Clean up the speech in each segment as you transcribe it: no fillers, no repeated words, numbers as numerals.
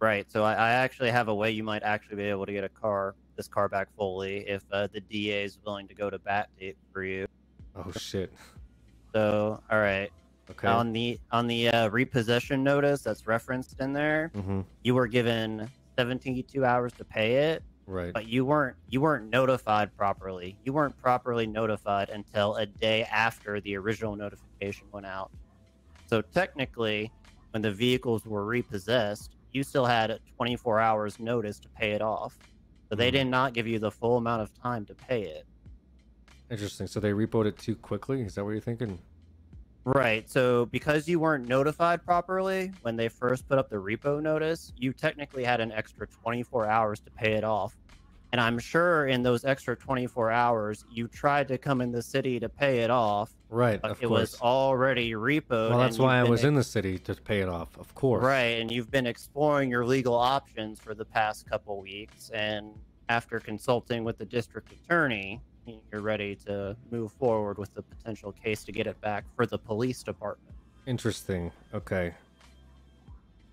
Right. So I actually have a way you might actually be able to get a car, this car back fully, if the DA is willing to go to bat for you. Oh shit. So all right. Okay. On the repossession notice that's referenced in there, you were given 72 hours to pay it. Right. But you weren't notified properly. You weren't properly notified until a day after the original notification went out. So technically, when the vehicles were repossessed, you still had 24 hours notice to pay it off. So they did not give you the full amount of time to pay it. Interesting. So they repoed it too quickly? Is that what you're thinking? Right. So because you weren't notified properly when they first put up the repo notice, you technically had an extra 24 hours to pay it off. And I'm sure in those extra 24 hours, you tried to come in the city to pay it off. Right. But it was already repoed. Well, that's why I was in the city to pay it off, of course. Right. And you've been exploring your legal options for the past couple weeks. And after consulting with the district attorney, you're ready to move forward with the potential case to get it back for the police department. Interesting. Okay.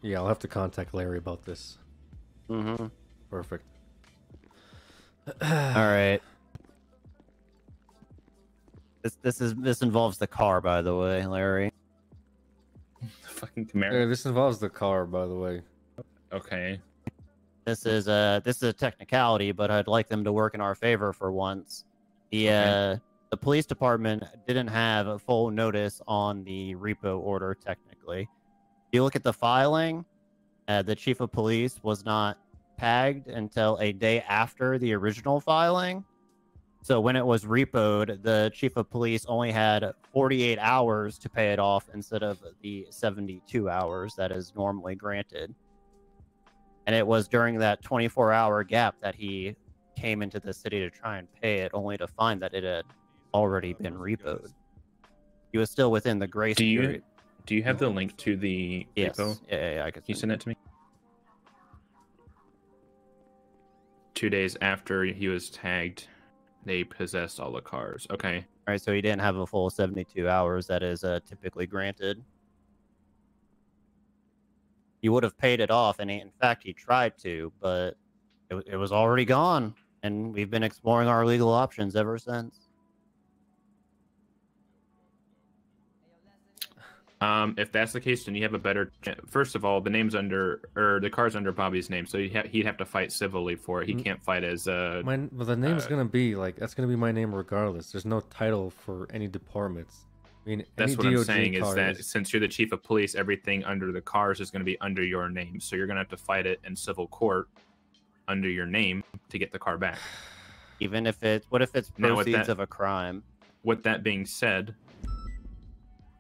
Yeah, I'll have to contact Larry about this. Perfect. All right. This involves the car, by the way, Larry. The fucking Camaro. Yeah, this involves the car, by the way. Okay. This is a technicality, but I'd like them to work in our favor for once. The police department didn't have a full notice on the repo order, technically. If you look at the filing, the chief of police was not tagged until a day after the original filing. So when it was repoed, the chief of police only had 48 hours to pay it off instead of the 72 hours that is normally granted. And it was during that 24-hour gap that he came into the city to try and pay it, only to find that it had already been repoed. He was still within the grace period. Do you have the link to the repo? Yeah, I can send that to me. 2 days after he was tagged, they possessed all the cars. Okay. All right, so he didn't have a full 72 hours that is typically granted. He would have paid it off, and in fact, he tried to, but it was already gone, and we've been exploring our legal options ever since. If that's the case, then you have a better chance. First of all, the car's under Bobby's name, so he'd have to fight civilly for it. He can't fight as a... Well, the name's going to be, like, that's going to be my name regardless. There's no title for any departments. I mean, that's what I'm saying is that since you're the chief of police, everything under the cars is going to be under your name. So you're going to have to fight it in civil court under your name to get the car back. Even if it's proceeds of a crime? With that being said,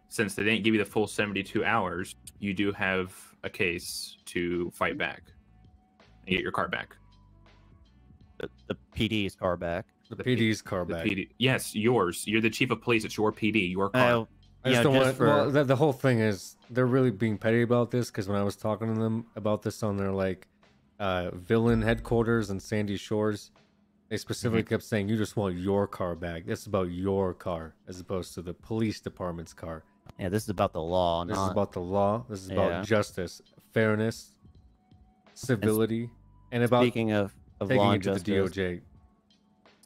since they didn't give you the full 72 hours, you do have a case to fight back and get your car back. The PD's car back. The PD's car back. PD. Yes, yours. You're the chief of police. It's your PD. Your car. I just don't want. Well, the whole thing is they're really being petty about this because when I was talking to them about this on their like villain headquarters in Sandy Shores, they specifically kept saying you just want your car back. This is about your car as opposed to the police department's car. Yeah, this is about the law. This is about the law. This is about justice, fairness, civility, and about speaking of taking law and justice, the DOJ.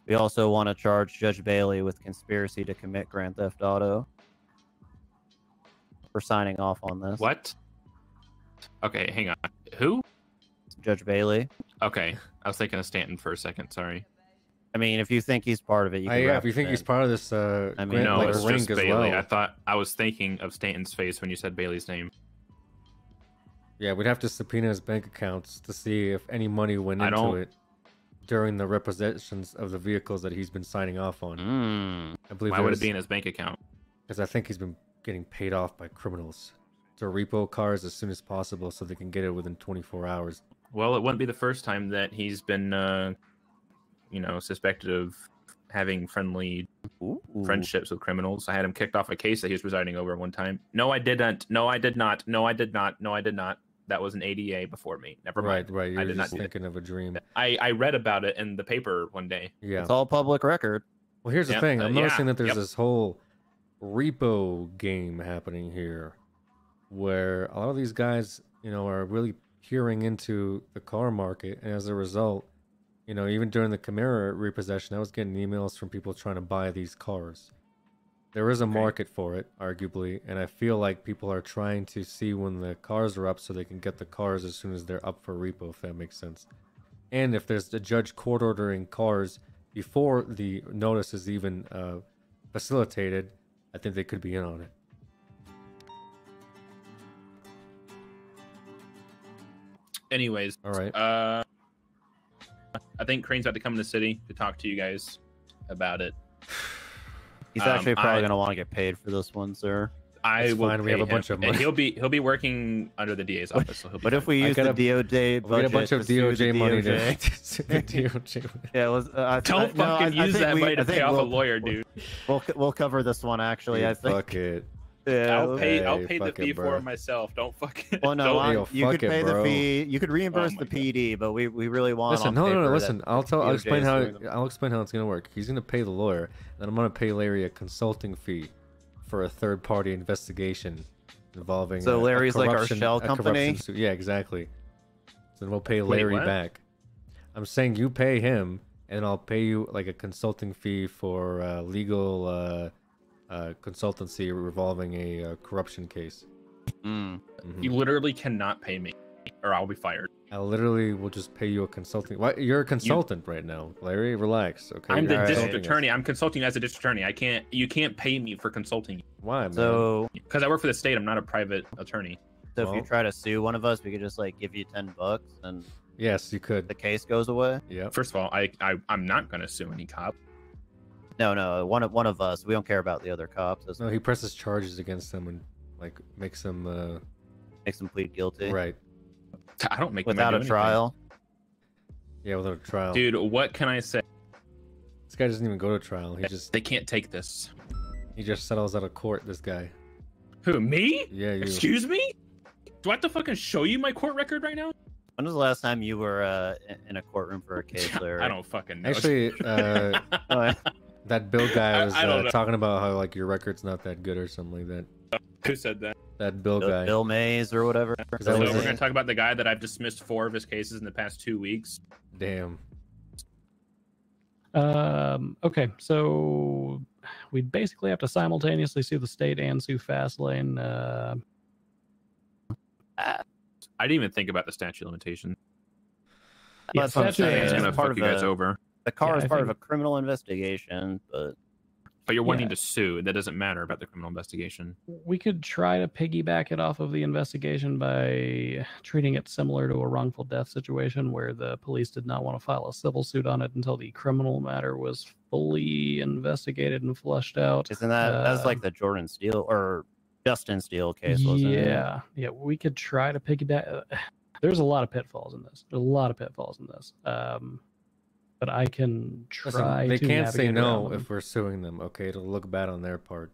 We also want to charge Judge Bailey with conspiracy to commit Grand Theft Auto for signing off on this. What? Okay, hang on. Who? Judge Bailey. Okay, I was thinking of Stanton for a second. Sorry. I mean, if you think he's part of it, you can. Yeah, if you think he's part of this, I mean, no, it's just Bailey. Well. I thought I was thinking of Stanton's face when you said Bailey's name. Yeah, we'd have to subpoena his bank accounts to see if any money went into it during the repossessions of the vehicles that he's been signing off on. I believe. Why would it be in his bank account? Because I think he's been getting paid off by criminals to repo cars as soon as possible so they can get it within 24 hours. Well, it wouldn't be the first time that he's been, you know, suspected of having friendly friendships with criminals. I had him kicked off a case that he was presiding over one time. No, I didn't. No, I did not. No, I did not. No, I did not. That was an ADA before me. Never mind. Right. You're just thinking of a dream. I read about it in the paper one day. Yeah. It's all public record. Well, here's the thing. I'm noticing that there's this whole repo game happening here where a lot of these guys, you know, are really peering into the car market. And as a result, you know, even during the Camaro repossession, I was getting emails from people trying to buy these cars. There is a market for it, arguably, and I feel like people are trying to see when the cars are up so they can get the cars as soon as they're up for repo, if that makes sense. And if there's a judge court ordering cars before the notice is even facilitated, I think they could be in on it. Anyways, all right. I think Crane's about to come in the city to talk to you guys about it. He's actually probably going to want to get paid for this one, sir. I will. We have a bunch of money. He'll be working under the DA's office. So he'll be if we use the DOJ budget, we get a bunch of DOJ money. Yeah, don't use that money to pay off a lawyer, dude. We'll cover this one actually. I think. Fuck it. Yeah, I'll pay the fee for it myself. Don't fuck it. Well, no, you could pay the fee. You could reimburse the PD, but we really want. Listen, no. Listen, I'll explain how it's gonna work. He's gonna pay the lawyer, and I'm gonna pay Larry a consulting fee for a third-party investigation involving. So Larry's like our shell company. Yeah, exactly. So we'll pay Larry back. I'm saying you pay him, and I'll pay you like a consulting fee for legal. Consultancy revolving a corruption case. You literally cannot pay me, or I'll be fired. I literally will just pay you a consulting. What? You're a consultant right now, Larry. Relax, okay? I'm the district attorney. I'm consulting as a district attorney. I can't. You can't pay me for consulting. Why, man? So, because I work for the state. I'm not a private attorney. So well, if you try to sue one of us, we could just like give you $10 and. Yes, you could. The case goes away. Yeah. First of all, I'm not gonna sue any cop. No, one of us. We don't care about the other cops. No, he presses charges against them and like makes them plead guilty. Right. I don't make without them a trial. Yeah, without a trial. Dude, what can I say? This guy doesn't even go to trial. He just they can't take this. He just settles out of court. This guy. Who, me? Yeah. You. Excuse me? Do I have to fucking show you my court record right now? When was the last time you were in a courtroom for a case, Larry? I don't fucking know. Actually, that Bill guy was talking about how like your record's not that good or something like that. Who said that? That Bill guy. Bill Mays or whatever. So we're going to talk about the guy that I've dismissed 4 of his cases in the past 2 weeks. Damn. Okay, so we basically have to simultaneously sue the state and sue Fastlane. I didn't even think about the statute of limitations. Yeah, that's what I'm saying. It's going to fuck you guys over. The car is part of a criminal investigation, but you're wanting to sue, and that doesn't matter about the criminal investigation. We could try to piggyback it off of the investigation by treating it similar to a wrongful death situation where the police did not want to file a civil suit on it until the criminal matter was fully investigated and flushed out. Isn't that that's like the Jordan Steele or Justin Steele case, wasn't it? Yeah, we could try to piggyback. There's a lot of pitfalls in this. But I can try. Listen, they can't say no if we're suing them. Okay, it'll look bad on their part.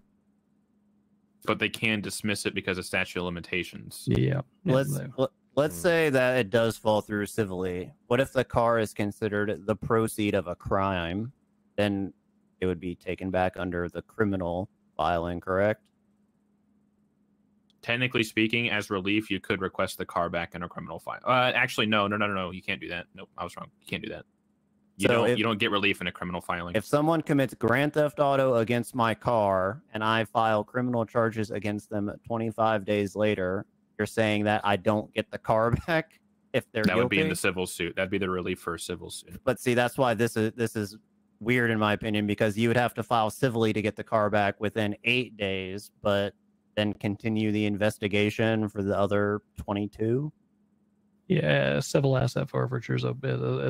But they can dismiss it because of statute of limitations. Yeah. Let's say that it does fall through civilly. What if the car is considered the proceed of a crime? Then it would be taken back under the criminal filing, correct? Technically speaking, as relief, you could request the car back in a criminal file. Actually, no. You can't do that. Nope, I was wrong. You can't do that. You don't get relief in a criminal filing. If someone commits Grand Theft Auto against my car and I file criminal charges against them 25 days later, you're saying that I don't get the car back if they're guilty? That would be in the civil suit. That'd be the relief for a civil suit. But see, that's why this is weird in my opinion, because you would have to file civilly to get the car back within 8 days, but then continue the investigation for the other 22. Yeah, civil asset forfeiture is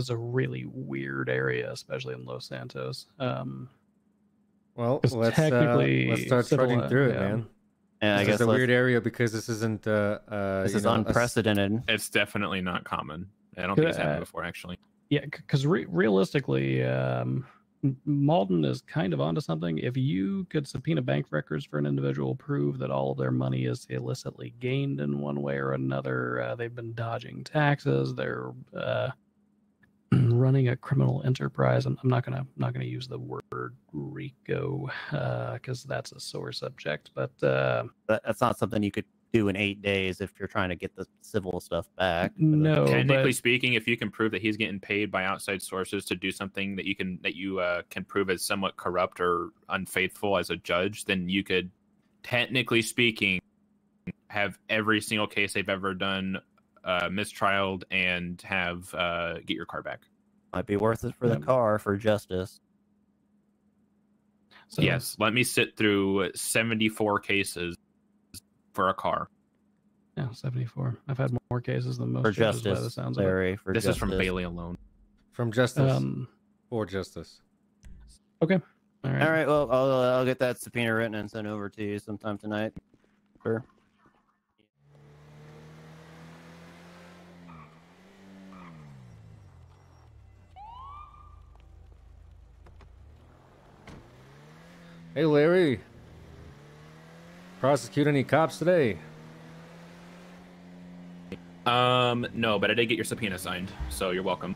a really weird area, especially in Los Santos. Well, let's start treading through it, man. Yeah, I guess it's a weird area because this isn't. This is unprecedented. It's definitely not common. I don't think it's happened before, actually. Yeah, because realistically, Maulton is kind of onto something. If you could subpoena bank records for an individual, prove that all of their money is illicitly gained in one way or another, they've been dodging taxes, they're running a criminal enterprise. I'm not gonna use the word RICO because that's a sore subject, but that's not something you could do in 8 days if you're trying to get the civil stuff back. No, technically speaking, if you can prove that he's getting paid by outside sources to do something that you can prove as somewhat corrupt or unfaithful as a judge, then you could, technically speaking, have every single case they've ever done mistrialed and have get your car back. Might be worth it for the car for justice. So, yes, let me sit through 74 cases for a car. Yeah, 74. I've had more cases than most. For justice, the sounds Larry, like. For this justice. Is from Bailey alone. From justice for justice. Okay. All right. All right. Well, I'll get that subpoena written and sent over to you sometime tonight. Sure. Hey, Larry. Prosecute any cops today? No, but I did get your subpoena signed, so you're welcome.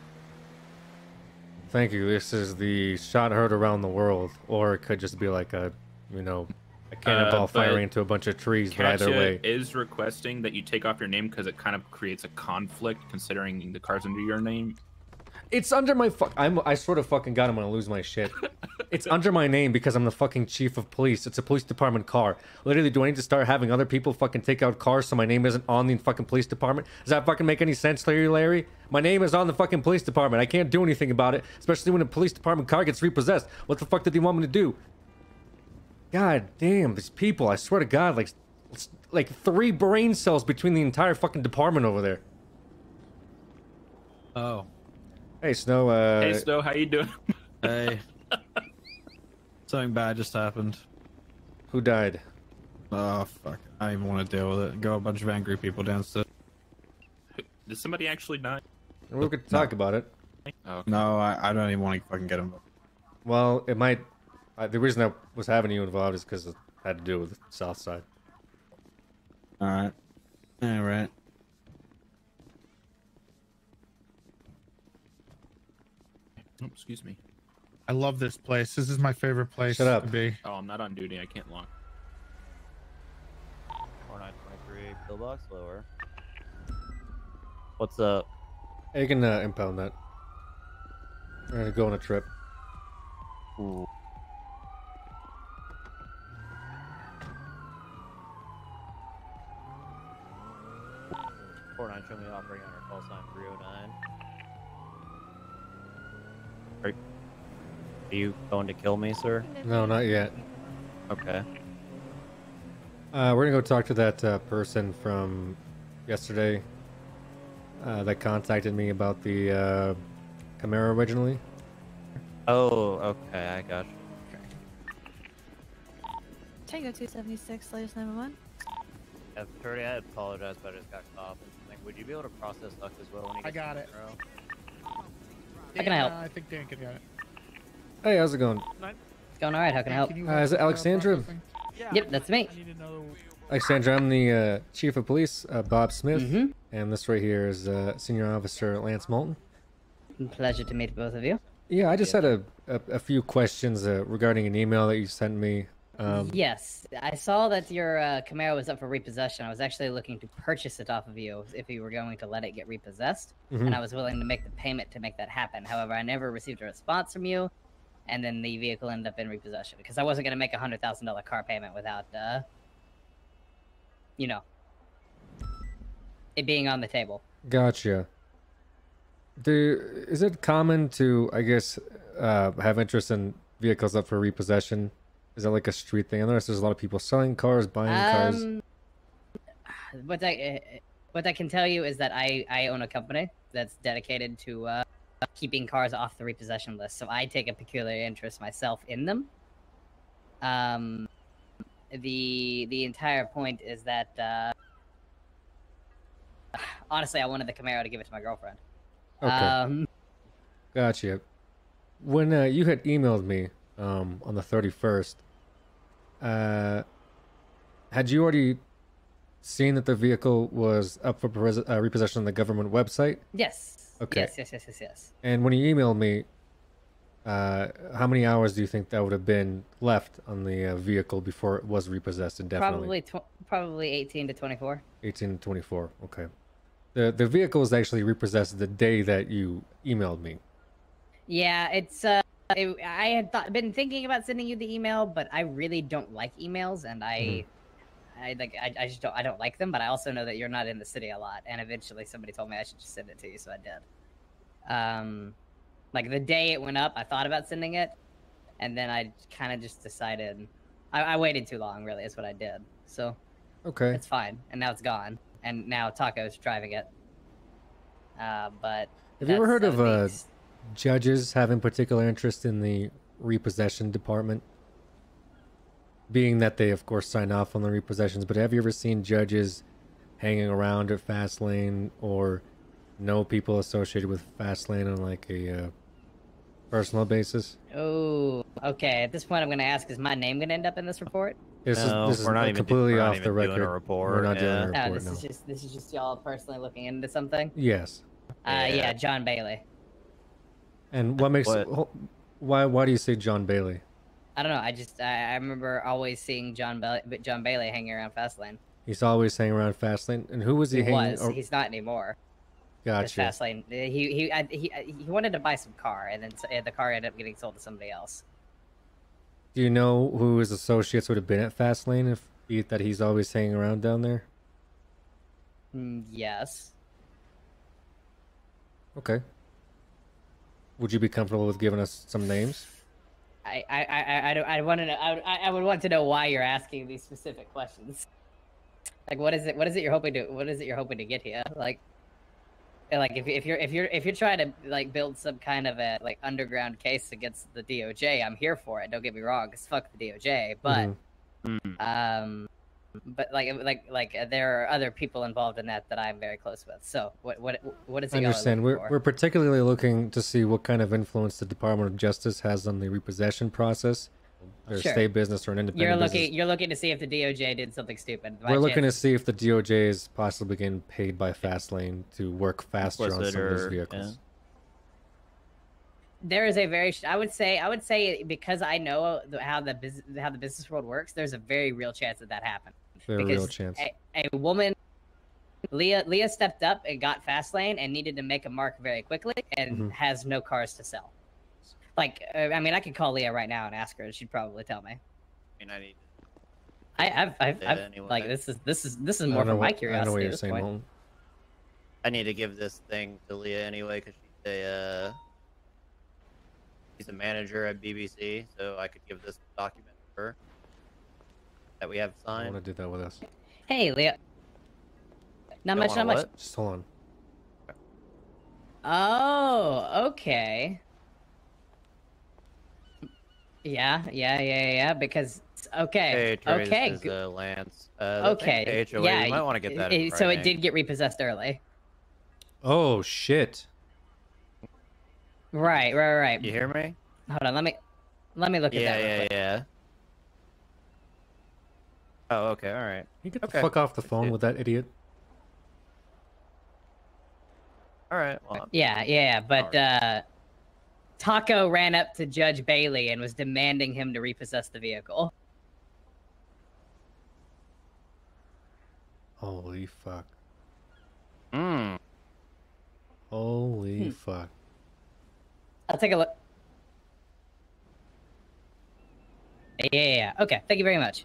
Thank you. This is the shot heard around the world, or it could just be like a, you know, a cannonball firing into a bunch of trees. Katya, but either way, is requesting that you take off your name because it kind of creates a conflict considering the car's under your name. It's under my I swear to fucking God, I'm gonna lose my shit. It's under my name because I'm the fucking chief of police. It's a police department car. Literally, do I need to start having other people fucking take out cars so my name isn't on the fucking police department? Does that fucking make any sense, Larry? My name is on the fucking police department. I can't do anything about it, especially when a police department car gets repossessed. What the fuck did you want me to do? God damn, these people, I swear to God, like 3 brain cells between the entire fucking department over there. Oh. Hey, Snow, Hey, Snow, how you doing? Hey. Something bad just happened. Who died? Oh, fuck. I don't even want to deal with it. Go a bunch of angry people downstairs. Did somebody actually die? We could talk about it. Oh, okay. No, I don't even want to fucking get involved. Well, it might... the reason I was having you involved is because it had to do with the south side. Alright. Alright. Oh, excuse me. I love this place. This is my favorite place to be. Oh, I'm not on duty. I can't lock. 4923, pillbox lower. What's up? You can impound that. We're gonna go on a trip. Ooh. '49, show me operating on our call sign 309. Are you going to kill me, sir? No, not yet. Okay. We're gonna go talk to that person from yesterday that contacted me about the Camaro originally. Oh, okay, I got you. Okay. Tango 276, latest 911. Yeah, Purdy, I apologize, but I just got caught. Like, would you be able to process luck as well? When you get I got it. How can I help? I think Dan can get it. Hey, how's it going? It's going alright, how can I help? Is it Alexandra? Yep, that's me. Alexandra, I'm the chief of police, Bob Smith. And this right here is Senior Officer Lance Maulton. Pleasure to meet both of you. Yeah, I just had a few questions regarding an email that you sent me. Yes, I saw that your Camaro was up for repossession. I was actually looking to purchase it off of you if you were going to let it get repossessed. And I was willing to make the payment to make that happen. However, I never received a response from you. And then the vehicle ended up in repossession because I wasn't going to make a $100,000 car payment without, you know, it being on the table. Gotcha. Is it common to, I guess, have interest in vehicles up for repossession? Is that like a street thing? I noticed there's a lot of people selling cars, buying cars. What I can tell you is that I own a company that's dedicated to, keeping cars off the repossession list, so I take a peculiar interest myself in them. The entire point is that honestly, I wanted the Camaro to give it to my girlfriend. Okay. Gotcha. When you had emailed me on the 31st, had you already seen that the vehicle was up for repossession on the government website? Yes. Okay. Yes. And when you emailed me, How many hours do you think that would have been left on the vehicle before it was repossessed indefinitely? Probably 18 to 24. 18 to 24, okay. The vehicle was actually repossessed the day that you emailed me. Yeah, it's, I had been thinking about sending you the email, but I really don't like emails, and I just don't, I don't like them, but I also know that you're not in the city a lot, and eventually somebody told me I should just send it to you, so I did. Like, the day it went up, I thought about sending it, and then I kind of just decided... I waited too long, really, is what I did. So, okay, it's fine. And now it's gone. And now Taco's driving it. But... Have you ever heard of judges having particular interest in the repossession department? Being that they, of course, sign off on the repossessions, but have you ever seen judges hanging around at Fastlane or know people associated with Fastlane on, like, a... personal basis? Oh, okay. At this point, I'm going to ask, is my name going to end up in this report? This is we're not completely off the record. We're not doing a report. No, this is just y'all personally looking into something? Yes. Yeah, John Bailey. And what makes... Why do you say John Bailey? I don't know. I remember always seeing John Bailey hanging around Fastlane. He's always hanging around Fastlane? And who was he hanging... He's not anymore. Gotcha. Fastlane. He wanted to buy some car, and then the car ended up getting sold to somebody else. Do you know who his associates would have been at Fastlane that he's always hanging around down there? Yes. Okay. Would you be comfortable with giving us some names? I would want to know why you're asking these specific questions. Like, what is it you're hoping to get here? Like if you're trying to build some kind of a underground case against the DOJ, I'm here for it. Don't get me wrong, 'cause fuck the DOJ. But there are other people involved in that I'm very close with. So what is he? I understand. We're particularly looking to see what kind of influence the Department of Justice has on the repossession process. Sure. State business or an independent business. You're looking to see if the DOJ did something stupid. We're looking to see if the DOJ is possibly getting paid by Fastlane to work faster on some of those vehicles. Yeah. There is a very, I would say, because I know how the business world works, there's a very real chance that that happened. Very real chance. A woman, Leah stepped up and got Fastlane and needed to make a mark very quickly and has no cars to sell. Like, I mean, I could call Leah right now and ask her. She'd probably tell me. I mean, I need. This is more for my curiosity. I know what you're saying, Mom. I need to give this thing to Leah anyway, because she's a manager at BBC, so I could give this document to her that we have signed. I want to do that with us. Hey, Leah. Not much. Just hold on. Oh, okay. Yeah. Because okay, okay, is, Lance. Okay, HOA, yeah. You might want to get that. So it did get repossessed early. Oh shit! Right. You hear me? Hold on, let me look at that. Yeah. Oh, okay, all right. You get the fuck off the phone with that idiot. All right. Well, yeah, but. Taco ran up to Judge Bailey and was demanding him to repossess the vehicle. Holy fuck. Holy fuck. I'll take a look. Yeah. Okay. Thank you very much.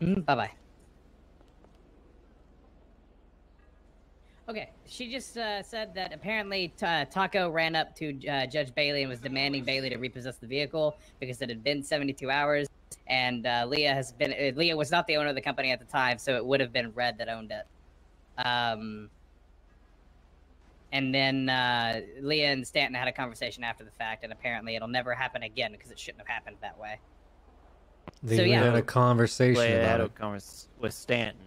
Bye-bye. Okay, she just said that apparently Taco ran up to Judge Bailey and was demanding Bailey to repossess the vehicle because it had been 72 hours, and Leah was not the owner of the company at the time, so it would have been Red that owned it. And then Leah and Stanton had a conversation after the fact, and apparently it'll never happen again because it shouldn't have happened that way. They had a conversation about it with Stanton.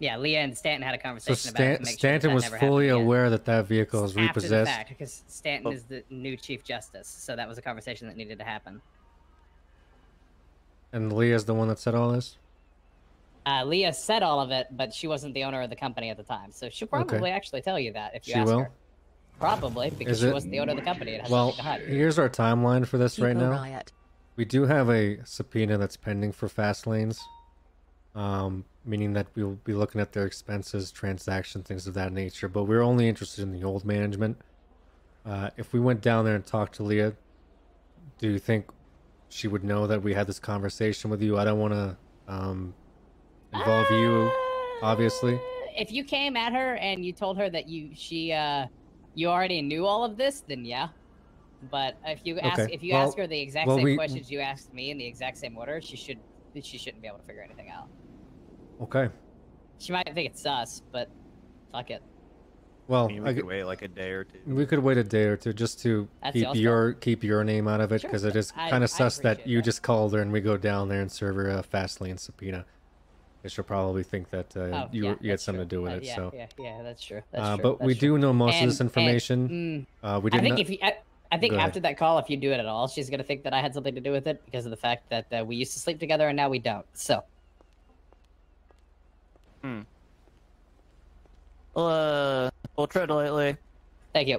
Yeah, Leah and Stanton had a conversation about it. To make Stanton sure was fully aware that that vehicle was repossessed. After the fact, because Stanton is the new Chief Justice, so that was a conversation that needed to happen. And Leah's the one that said all this? Leah said all of it, but she wasn't the owner of the company at the time, so she'll probably actually tell you that if you ask her. Probably, because she was the owner of the company. It has nothing to hide. Here's our timeline for this right now. We do have a subpoena that's pending for Fastlane's, meaning that we'll be looking at their expenses, transactions, things of that nature. But we're only interested in the old management. If we went down there and talked to Leah, do you think she would know that we had this conversation with you? I don't want to involve you, obviously. If you came at her and you told her that you already knew all of this, then yeah. But if you ask ask her the exact same questions you asked me in the exact same order, she shouldn't be able to figure anything out. Okay. She might think it's sus, but fuck it. Well, I mean, we could wait like a day or two. We could wait a day or two just to keep your name out of it, because it is kind of sus that you just called her and we go down there and serve her a Fastlane subpoena. She'll probably think that you had something to do with it. Yeah, so yeah, that's true. That's true. But we do know most of this information. I think after that call, if you do it at all, she's gonna think that I had something to do with it because of the fact that we used to sleep together and now we don't. So. Well, we'll tread lightly. Thank you.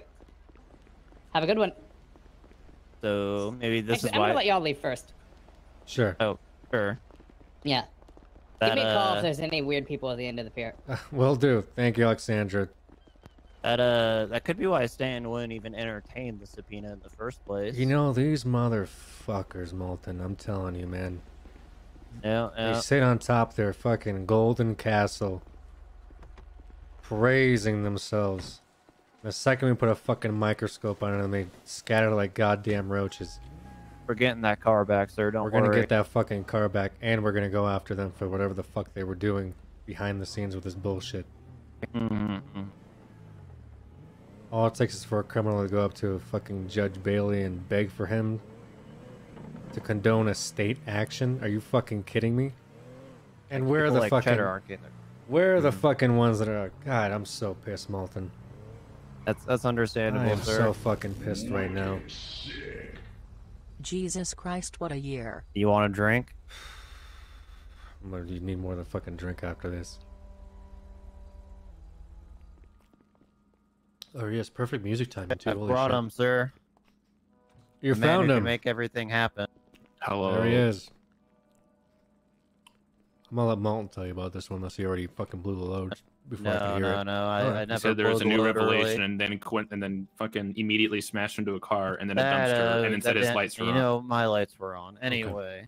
Have a good one. So maybe this is why I'm gonna let y'all leave first. Sure. Oh, sure. Yeah. Give me a call if there's any weird people at the end of the pier. Will do. Thank you, Alexandra. That could be why Stan wouldn't even entertain the subpoena in the first place. You know, these motherfuckers, Moulton, I'm telling you, man. Yeah, yeah. They sit on top of their fucking golden castle, praising themselves. The second we put a fucking microscope on them, they scatter like goddamn roaches. We're getting that car back, sir. Don't worry. We're gonna get that fucking car back, and we're gonna go after them for whatever the fuck they were doing behind the scenes with this bullshit. All it takes is for a criminal to go up to a fucking Judge Bailey and beg for him to condone a state action. Are you fucking kidding me? And where are the fucking? Where are the fucking ones that are? God, I'm so pissed, Moulton. That's understandable, sir. I'm so fucking pissed right now. Jesus Christ, what a year. You want a drink? You need more than a fucking drink after this. Oh yes, perfect music timing too. I brought him, sir. You found him. Make everything happen. Hello. There he is. I'm gonna let Moulton tell you about this one unless he already fucking blew the load before I could hear it. No, I never. Said there was a new revelation, and then Quint, and then fucking immediately smashed into a car, and then a dumpster, and then said his lights were on. You know, my lights were on. Anyway. Okay.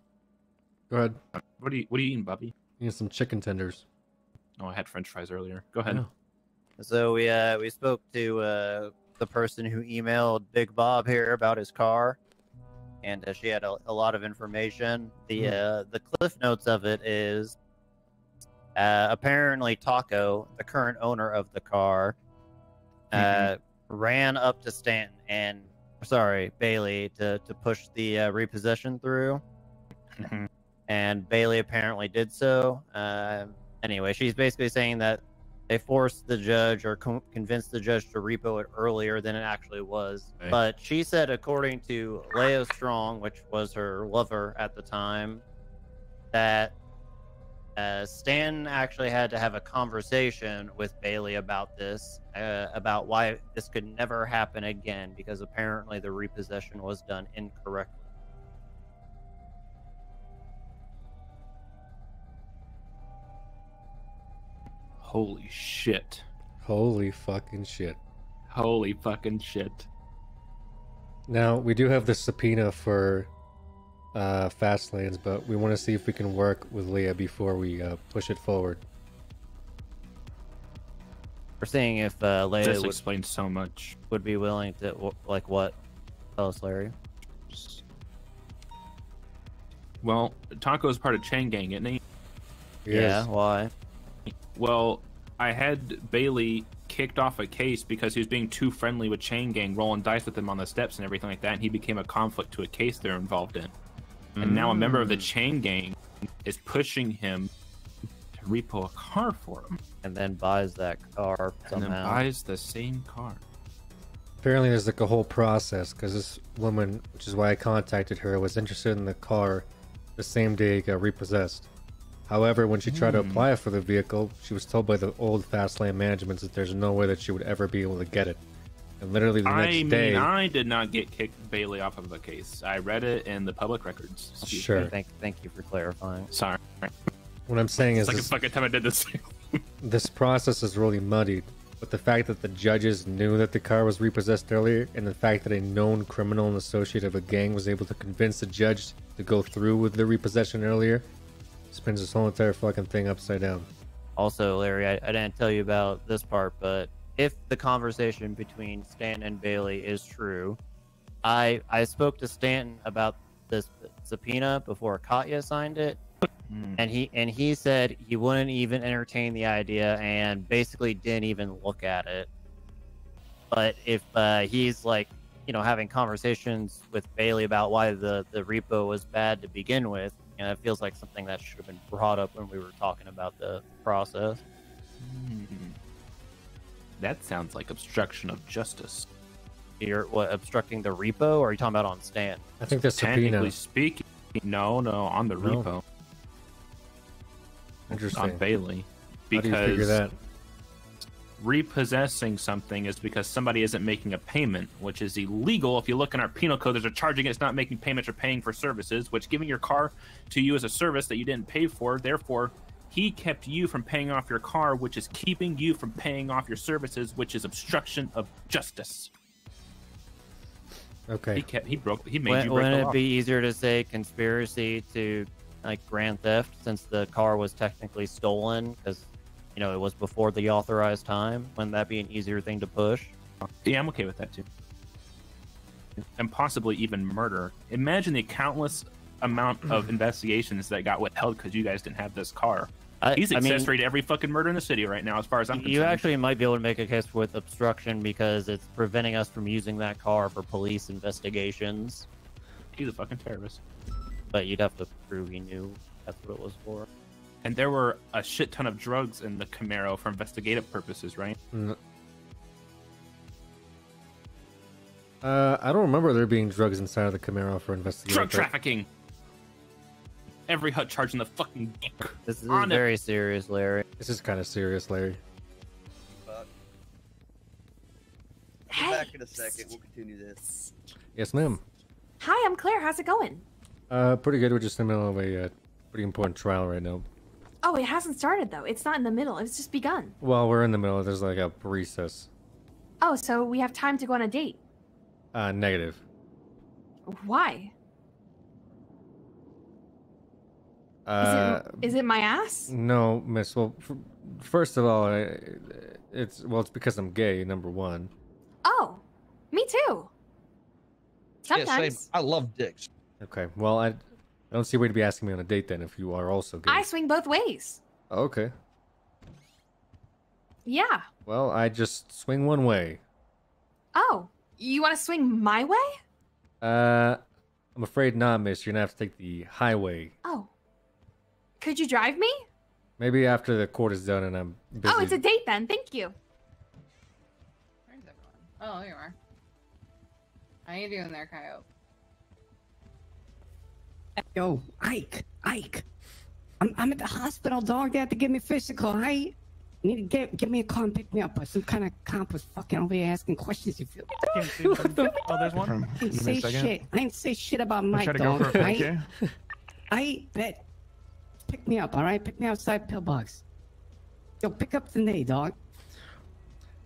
Go ahead. What are you eating, Bobby? You need some chicken tenders. Oh, I had French fries earlier. Go ahead. Yeah. So we spoke to the person who emailed Big Bob here about his car. And she had a lot of information. The cliff notes of it is apparently Taco, the current owner of the car, ran up to Stanton and Bailey to push the repossession through, and Bailey apparently did so. Anyway, she's basically saying that they forced the judge or convinced the judge to repo it earlier than it actually was. Hey. But she said, according to Leah Strong, which was her lover at the time, that Stan actually had to have a conversation with Bailey about this, about why this could never happen again, because apparently the repossession was done incorrectly. Holy shit. Holy fucking shit. Holy fucking shit. Now, we do have the subpoena for Fastlanes, but we want to see if we can work with Leah before we push it forward. We're seeing if Leah this explains so much. Would be willing to, like what? Tell us, Larry. Well, Taco's part of Chain Gang, isn't he? Yeah, why? Well, I had Bailey kicked off a case because he was being too friendly with Chain Gang, rolling dice with them on the steps and everything like that, and he became a conflict to a case they're involved in. And now a member of the Chain Gang is pushing him to repo a car for him. And then buys that car somehow. And then buys the same car. Apparently there's like a whole process, because this woman, which is why I contacted her, was interested in the car the same day it got repossessed. However, when she tried to apply for the vehicle, she was told by the old Fastlane management that there's no way that she would ever be able to get it. And literally the next day. I did not get kicked Bailey off of the case. I read it in the public records. Sure. Thank you for clarifying. Sorry. What I'm saying is, it's like the fucking time I did this. This process is really muddied. But the fact that the judges knew that the car was repossessed earlier, and the fact that a known criminal and associate of a gang was able to convince the judge to go through with the repossession earlier, spins this whole entire fucking thing upside down. Also, Larry, I didn't tell you about this part, but if the conversation between Stanton and Bailey is true, I spoke to Stanton about this subpoena before Katya signed it. And he said he wouldn't even entertain the idea and basically didn't even look at it. But if he's like, you know, having conversations with Bailey about why the repo was bad to begin with, you know, it feels like something that should have been brought up when we were talking about the process. That sounds like obstruction of justice. You're what, obstructing the repo, or are you talking about on Stan? I think that's technically speaking. No, on the repo. Interesting. On Bailey, because how do you figure that? Repossessing something is because somebody isn't making a payment, which is illegal. If you look in our penal code, there's a charge against not making payments or paying for services, which giving your car to you as a service that you didn't pay for. Therefore, he kept you from paying off your car, which is keeping you from paying off your services, which is obstruction of justice. Okay. Wouldn't it be easier to say conspiracy to, like, grand theft, since the car was technically stolen, because, you know, it was before the authorized time? Wouldn't that be an easier thing to push? Yeah, I'm okay with that too. And possibly even murder. Imagine the countless amount of investigations that got withheld because you guys didn't have this car. He's accessory to every fucking murder in the city right now, as far as I'm concerned. You actually might be able to make a case with obstruction, because it's preventing us from using that car for police investigations. He's a fucking terrorist. But you'd have to prove he knew that's what it was for. And there were a shit ton of drugs in the Camaro for investigative purposes, right? I don't remember there being drugs inside of the Camaro for investigative. Drug trafficking! Every hut charge in the fucking bank. This is very serious, Larry. This is kind of serious, Larry. Hey. Back in a second, we'll continue this. Yes, ma'am. Hi, I'm Claire. How's it going? Pretty good. We're just in the middle of a pretty important trial right now. Oh, it hasn't started, though. It's not in the middle. It's just begun. Well, we're in the middle. There's like a recess. Oh, so we have time to go on a date? Negative. Why? Is it my ass? No, miss. Well, first of all, it's because I'm gay, number one. Oh, me too. Sometimes. Yeah, same. I love dicks. Okay, well, I don't see a way to be asking me on a date then if you are also gay. I swing both ways. Okay. Yeah. Well, I just swing one way. Oh, you want to swing my way? I'm afraid not, miss. You're going to have to take the highway. Oh. Could you drive me? Maybe after the court is done and I'm busy. Oh, it's a date then. Thank you. Where's everyone? Oh, here you are. How you doing there, Coyote? Yo, Ike, I'm at the hospital, dog. They have to give me physical, right? You need to give me a call and pick me up, but some kind of comp was fucking over here asking questions. You feel me? Oh, there's one. I didn't say shit. I didn't say shit about Mike, dog. I bet. Pick me up, all right? Pick me outside Pillbox. Yo, pick up the name, dog.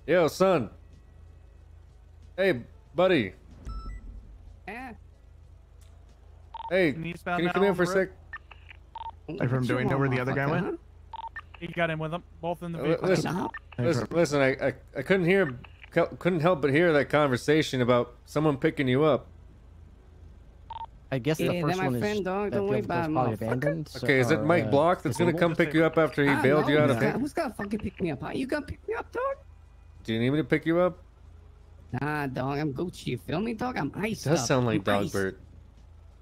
Yo, son. Hey, buddy. Yeah. Hey, can you come in for a sec? Hey, from doing know where the other guy went? He got in with them, both in the vehicle. Listen, I couldn't help but hear that conversation about someone picking you up. I guess the first one is probably abandoned. Okay, is it Mike Block that's gonna come pick you up after he bailed you out of it? Who's gonna fucking pick me up? Are you gonna pick me up, dog? Do you need me to pick you up? Nah, dog, I'm Gucci. You feel me, dog? I'm iced up. It does sound like Dogbert.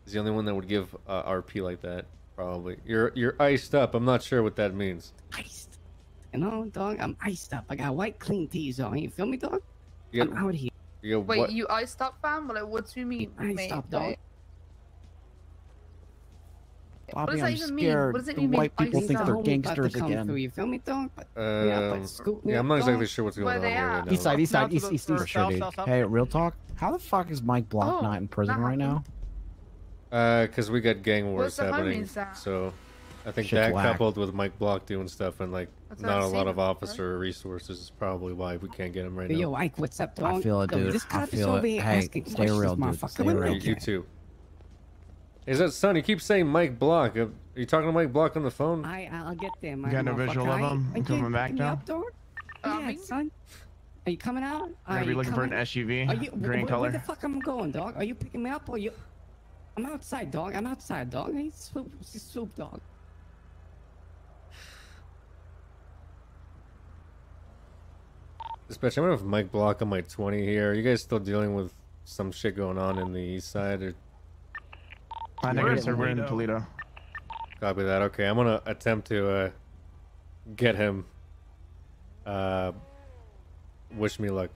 He's the only one that would give RP like that, probably. You're iced up. I'm not sure what that means. Iced. You know, dog, I'm iced up. I got white clean tees on. You feel me, dog? I'm out here. Wait, you iced up, fam? Like, what do you mean? Iced up, dog. Bobby, I'm scared. The white people think they're gangsters again. You feel me, though? Yeah, I'm not exactly sure what's going on here right now. East side. Hey, real talk. How the fuck is Mike Block not in prison right now? Cause we got gang wars happening. So, I think that coupled with Mike Block doing stuff and like not a lot of officer resources is probably why we can't get him right now. Yo, Ike, what's up? I feel it, dude. I feel it. Hey, stay real, dude. Stay real. You too. Is that son? You keep saying Mike Block. Are you talking to Mike Block on the phone? I'll get there. You got no visual of him? I'm coming back now. Yeah, son. Are you coming out? Are you looking for an SUV? Green color. Where the fuck am I going, dog? Are you picking me up or you? I'm outside, dog. I'm outside, dog. Hey, swoop, dog. Especially, I'm gonna have Mike Block on my 20 here. Are you guys still dealing with some shit going on in the east side? Or... I know we're in Toledo. Copy that. Okay, I'm gonna attempt to get him. Wish me luck.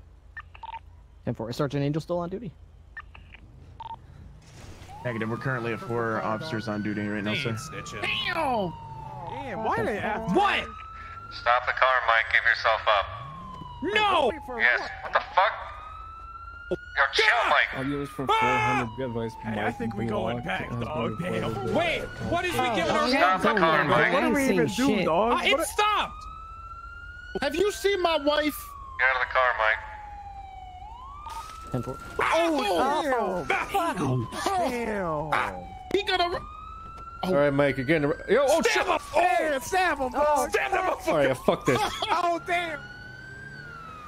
10-4. Is Sergeant Angel still on duty? Negative. We're currently at 4 officers on duty right now, sir. Damn! Damn! Why did I? What? Stop the car, Mike. Give yourself up. No! Yes. What the fuck? Yo, chill, Mike. Audio is from 400 advice. Hey, I think we going back, dog. Damn. Wait, what is we giving our stop the car, Mike? What are we even doing, dog? It stopped. Have you seen my wife? Get out of the car, Mike. Oh, damn. He gonna... Oh. All right, Mike, again. Yo, oh, stab him! Oh, damn, stab him! Oh, stab him! Oh, all right, fuck this. Oh, damn.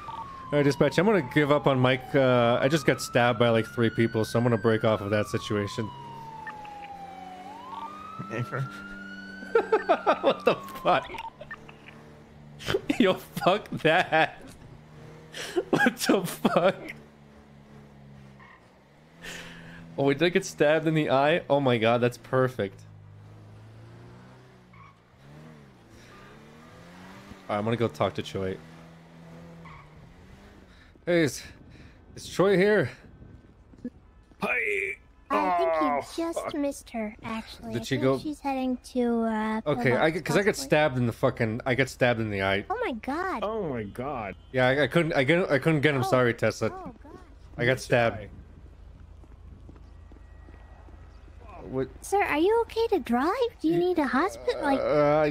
All right, dispatch, I'm gonna give up on Mike. I just got stabbed by like 3 people, so I'm gonna break off of that situation. What the fuck? Yo, fuck that. What the fuck? Oh, we did get stabbed in the eye? Oh my god, that's perfect. Alright, I'm gonna go talk to Choi. Hey, is Choi here? Hi! I think you just missed her, actually. Did she go? She's heading to, okay, because I got stabbed in the fucking... I got stabbed in the eye. Oh my god. Oh my god. Yeah, I couldn't get him. Sorry, Tessa. Oh, god. I got stabbed. What? Sir, are you okay to drive? Do you need a hospital? Like,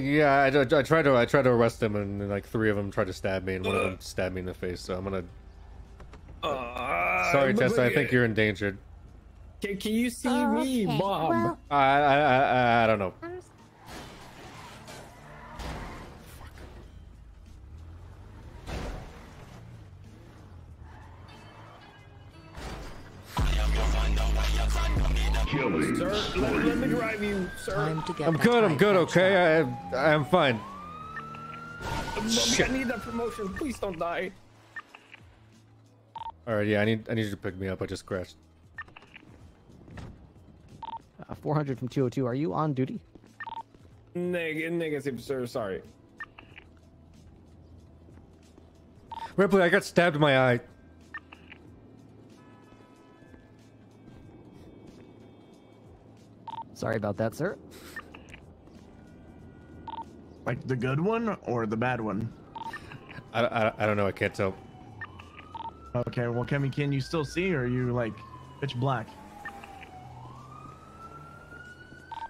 yeah, I tried to arrest him, and like 3 of them tried to stab me, and one of them stabbed me in the face. So I'm gonna. Sorry, Tessa. I think you're endangered. Can you see me, okay. Mom? Well, I don't know. Sir, let me drive you, sir. I'm good, okay? I'm fine. Shit. I need that promotion. Please don't die. Alright, yeah, I need you to pick me up. I just crashed. 400 from 202. Are you on duty? Negative, sir. Sorry. Ripley, I got stabbed in my eye. Sorry about that, sir. Like the good one or the bad one? I don't know. I can't tell. Okay, well, Kemi, can you still see, or are you like pitch black?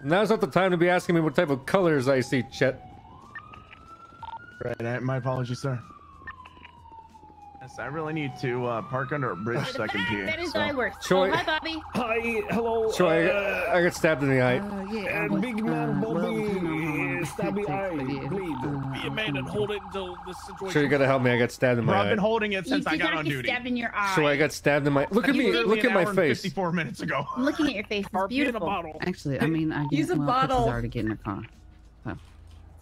Now's not the time to be asking me what type of colors I see, Chet. Right, my apologies, sir. Yes, I really need to park under a bridge so I can pee. That is my work. Choi, hi, Bobby. Hi, hello. Choi, I got stabbed in the eye. Yeah, big man, Bobby, stab the eye, bleed. Be a man and hold it until the situation. Sure, you gotta help me. I got stabbed in my eye. I've been holding it since I got on duty. Stabbed in your eye. So I got stabbed in my. Look at me. Look at my face. 54 minutes ago. Looking at your face is beautiful. Actually, I mean, I use a bottle. Already get in the car.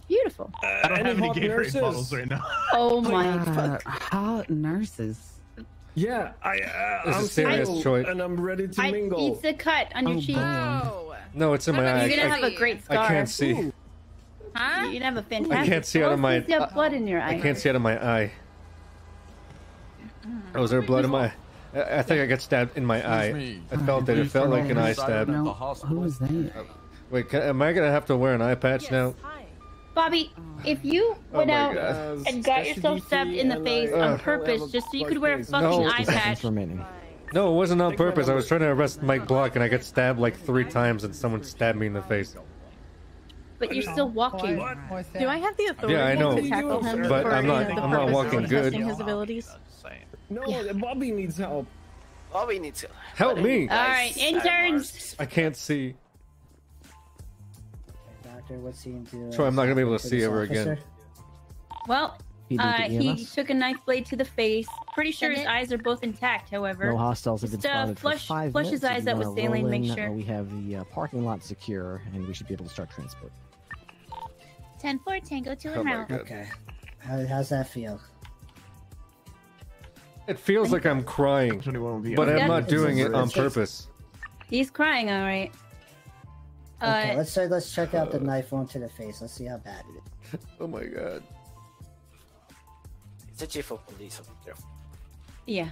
Beautiful. I don't have any Gatorade bottles right now. Oh my fuck. Hot nurses. Yeah, I'm serious, Choi. And I'm ready to mingle. It's the cut on your cheek. Oh. No, it's in my eye. You're gonna have a great scar. I can't see. Huh? You're gonna have a fantastic. I can't see out of my. You have blood in your eye. I can't see out of my eye. Oh, is there blood in my? I think I got stabbed in my eye. I felt it. It felt like an eye stab. Who was that? Wait, am I gonna have to wear an eye patch now? Bobby, if you went out and got yourself stabbed in the face on purpose just so you could wear a fucking eye patch. No, it wasn't on purpose. I was trying to arrest Mike Block and I got stabbed like 3 times and someone stabbed me in the face. But you're still walking. Do I have the authority to tackle him? But I'm not walking good. His abilities? No, Bobby needs help. Bobby needs help. Help me! Alright, interns! I can't see. So I'm not gonna be able to see ever again. Well, he took a knife blade to the face. Pretty sure his eyes are both intact, however. No hostiles have been spotted for 5 minutes. Flush his eyes out with saline, make sure. We have the parking lot secure, and we should be able to start transport. 10-4, Tango 2 and route. Okay. How's that feel? It feels like I'm crying, but I'm not doing it on purpose. He's crying, all right. Okay, let's check out the knife onto the face. Let's see how bad it is. Oh my god. It's the chief of police over there. Yeah.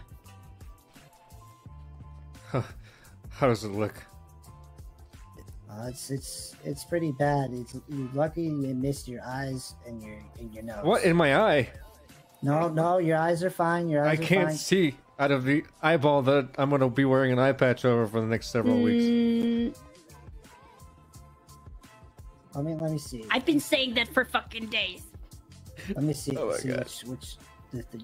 Huh. How does it look? It's pretty bad. You're lucky you missed your eyes and your nose. What, in my eye? No, your eyes are fine. Your eyes are fine. I can't see out of the eyeball that I'm gonna be wearing an eye patch over for the next several weeks. Let me see. I've been saying that for fucking days. Let me see. Oh my God. Which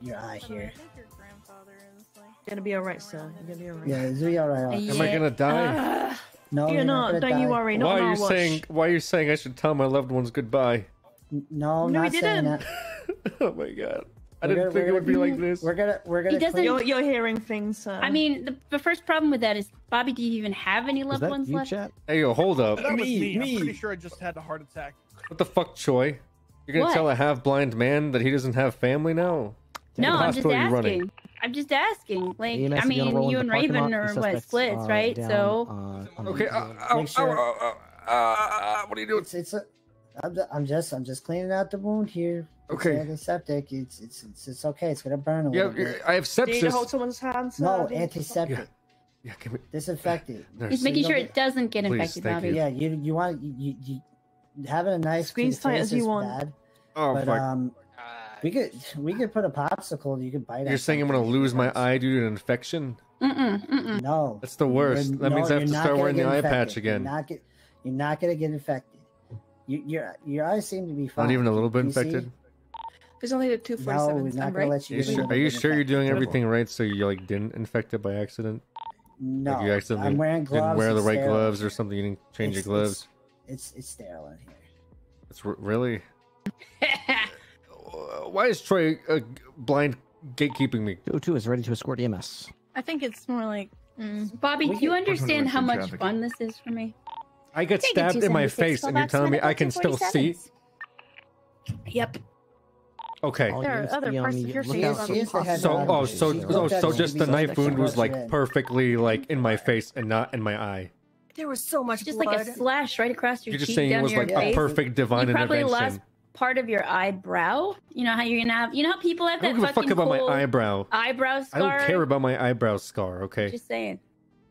your eye here. I think your grandfather is gonna be alright, son. You're gonna be alright. Yeah, it's gonna be alright. Yeah. Am I gonna die? No, you're not. Don't you worry. No, why are you saying I should tell my loved ones goodbye? No, not saying that. Oh my God. I didn't think it would be like this. You're hearing things. I mean, the first problem with that is, Bobby, do you even have any loved ones left? Chat? Hey, yo, hold up. That was me. I'm pretty sure I just had a heart attack. What the fuck, Choi? You're gonna tell a half-blind man that he doesn't have family now? No, I'm just asking. I'm just asking. Like, I mean, you and Raven are what, splits, right? So. Okay. What are you doing? I'm just cleaning out the wound here. Okay. Antiseptic. It's okay. It's gonna burn a little bit. I have sepsis. Do you need to hold someone's hands? No, antiseptic. Yeah, give me. Disinfectant. He's making sure it doesn't get infected, Bobby. Yeah, you want you having a nice squeeze tight as you want. Bad, oh but, fuck. We could put a popsicle. You could bite it. You're saying I'm gonna lose my eye due to an infection? Mm-mm. No. That's the worst. That means I have to start wearing the eye patch again. You're not gonna get infected. Your eyes seem to be fine. Not even a little bit infected. There's only the 247. No, right? Are you sure you're doing everything right? So you like didn't infect it by accident? No, like you accidentally didn't wear the right gloves or something. You didn't change your gloves. It's sterile in here. It's really. Why is Troy blind gatekeeping me? O2 is ready to escort EMS. I think it's more like Bobby. Do you understand how much fun this is for me? I got stabbed in my face, and you're telling me I can still see? Yep. Okay. There are other parts of your face. So just the knife wound was like perfectly like in my face and not in my eye. There was so much just blood. Like a slash right across your cheek. You're just saying it was like a perfect divine intervention. You probably lost part of your eyebrow. You know how you're gonna have. You know how people have that fucking. I don't give a fuck about my eyebrow. Eyebrow scar. I don't care about my eyebrow scar. Okay. Just saying.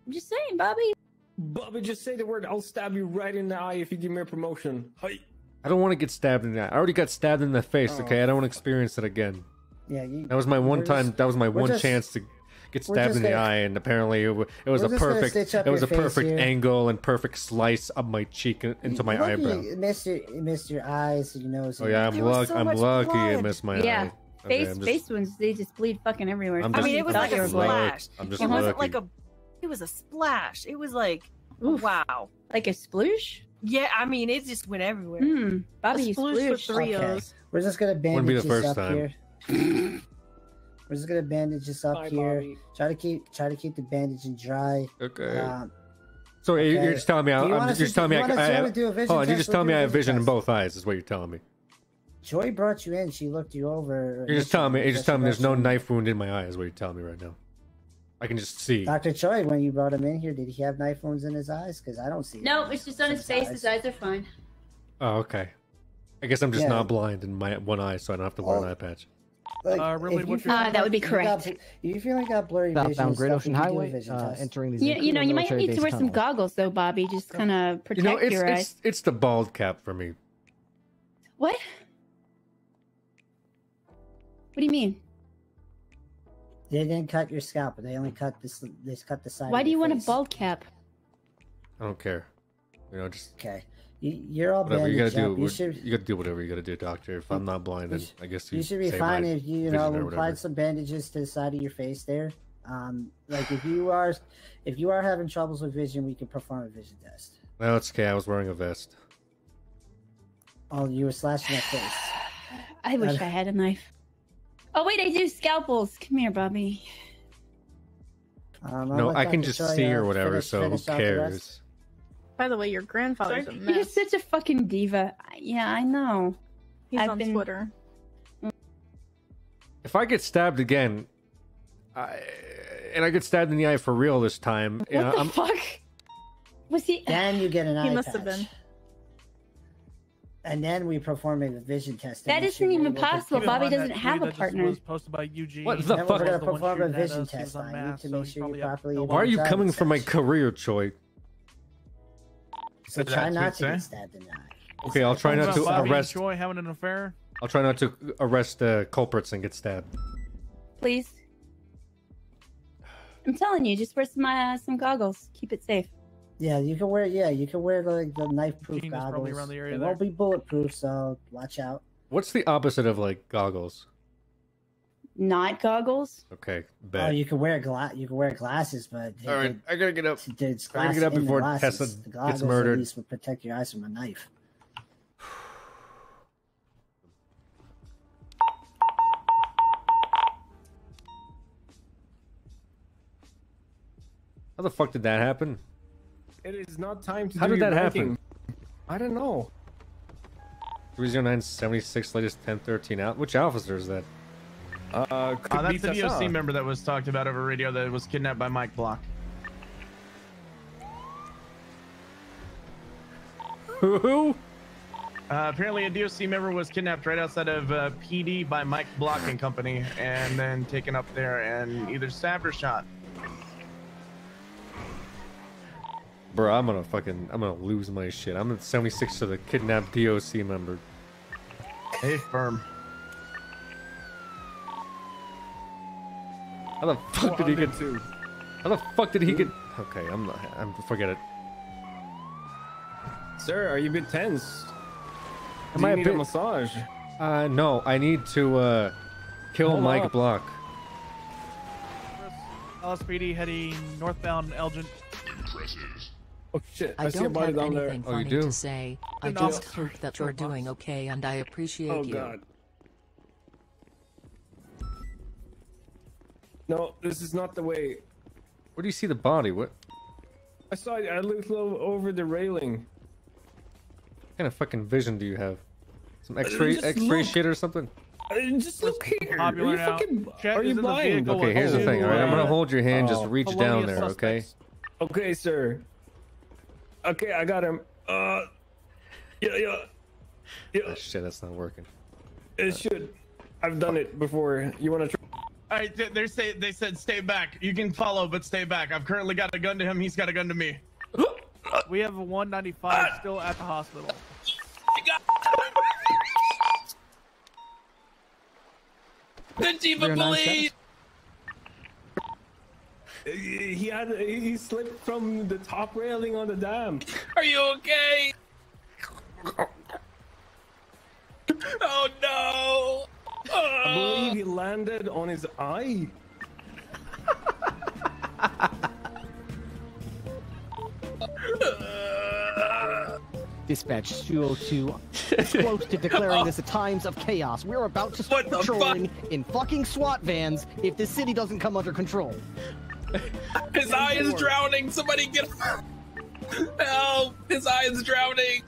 I'm just saying, Bobby. Bobby, just say the word. I'll stab you right in the eye if you give me a promotion. Hey. I don't want to get stabbed in the eye. I already got stabbed in the face. Oh. Okay, I don't want to experience it again. Yeah, that was my one time. That was my one chance to get stabbed in the eye, and apparently it was a perfect. It was a perfect angle and perfect slice of my cheek into my eyebrow. It missed your eyes, your nose. Oh yeah, I'm lucky. It missed my eye. Yeah, okay, face wounds. They just bleed fucking everywhere. I mean, it was like a splash. It wasn't like a. It was a splash. It was like, oof. Wow. Like a sploosh? Yeah, I mean, it just went everywhere. Bobby, a sploosh with 3 O's. We're just going to bandage this up here. We're just going to bandage this up here. Bobby. Try to keep the bandaging dry. Okay. So okay. You're just telling me you're just telling me I have vision in both eyes is what you're telling me. Joy brought you in. She looked you over. You're just telling me there's no knife wound in my eye is what you're telling me right now. I can just see. Dr. Choi, when you brought him in here, did he have knife wounds in his eyes? Because I don't see. No, it's just on his face. His eyes are fine. Oh, okay. I guess I'm just not blind in my one eye, so I don't have to wear an eye patch. Like, that would be correct. If you like got blurry vision, Great Ocean Highway, entering these. Yeah, you know, you might need to wear some goggles though, Bobby. Just kind of protect your eyes. It's the bald cap for me. What? What do you mean? They didn't cut your scalp, but they only cut this. They cut the side. Why do you want a bald cap? I don't care. You know, just okay. You're all whatever you gotta do. You gotta do whatever you gotta do, doctor. If I'm not blind, then I guess you should be fine if you, you know, applied some bandages to the side of your face there. Like if you are having troubles with vision, we can perform a vision test. No, it's okay. I was wearing a vest. Oh, you were slashing my face. I wish I had a knife. Oh wait, I do scalpels. Come here, Bobby. No, I can just see or whatever, so who cares? By the way, your grandfather's a mess. You're such a fucking diva. Yeah, I know. He's on Twitter. If I get stabbed again, and I get stabbed in the eye for real this time. What the fuck? Was he? Then you get an eye patch. He must have been. And then we perform a vision test. That isn't even possible. Bobby doesn't have a partner. Posted by Eugene. What the fuck? We're going to perform a vision test on you to make sure you properly. Why are you coming for my career, Choi? So try not to get stabbed in the eye. Okay, I'll try not to arrest. Choi having an affair? I'll try not to arrest culprits and get stabbed. Please. I'm telling you, just wear some goggles. Keep it safe. Yeah, you can wear. Yeah, you can wear like the knife-proof goggles. It won't be bulletproof, so watch out. What's the opposite of like goggles? Not goggles. Okay, bet. Oh, you can wear you can wear glasses, but all right, I gotta get up. It's I gotta get up before Tessa gets murdered. At least would protect your eyes from a knife. How the fuck did that happen? It is not time to. How did that happen? I don't know. 30976 latest 1013 out. Which officer is that? That's the DOC member that was talked about over radio that was kidnapped by Mike Block. Who? Apparently a DOC member was kidnapped right outside of PD by Mike Block and company, and then taken up there and either stabbed or shot. Bro, I'm gonna lose my shit. I'm at 76 to the kidnapped DOC member. Hey, firm. How the fuck did he get to? How the fuck did he get? Okay, forget it. Sir, are you a bit tense? Am I a bit massage? No, I need to kill Mike Block. LSPD heading northbound Elgin. Oh shit, I see a body down there. Oh, you do? To say. I just hope that you're doing okay and I appreciate you. Oh god. No, this is not the way. Where do you see the body? What? I saw it. I looked over the railing. What kind of fucking vision do you have? Some x-ray shit or something? Just look here. Are you fucking... Are you blind? Okay, here's the thing, alright? I'm gonna hold your hand, just reach down there, okay? Okay, sir. Okay, I got him. Yeah. Oh, shit, that's not working. It should. I've done it before. You want to try? All right, they said stay back. You can follow, but stay back. I've currently got a gun to him. He's got a gun to me. We have a 195 still at the hospital. The diva police. He slipped from the top railing on the dam. Are you okay? Oh no! I believe he landed on his eye. Dispatch 202, close to declaring this a times of chaos. We're about to start patrolling in fucking SWAT vans if this city doesn't come under control. His eye is drowning. Somebody get him. Help! His eye is drowning.